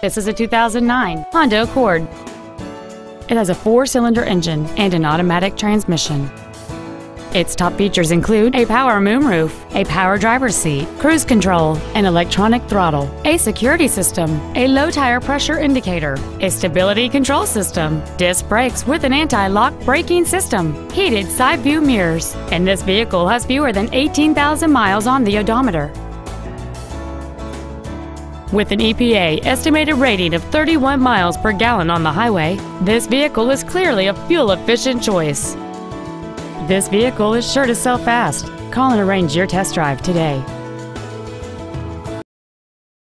This is a 2009 Honda Accord. It has a 4-cylinder engine and an automatic transmission. Its top features include a power moonroof, a power driver's seat, cruise control, an electronic throttle, a security system, a low tire pressure indicator, a stability control system, disc brakes with an anti-lock braking system, heated side view mirrors, and this vehicle has fewer than 18,000 miles on the odometer. With an EPA estimated rating of 31 miles per gallon on the highway, this vehicle is clearly a fuel-efficient choice. This vehicle is sure to sell fast. Call and arrange your test drive today.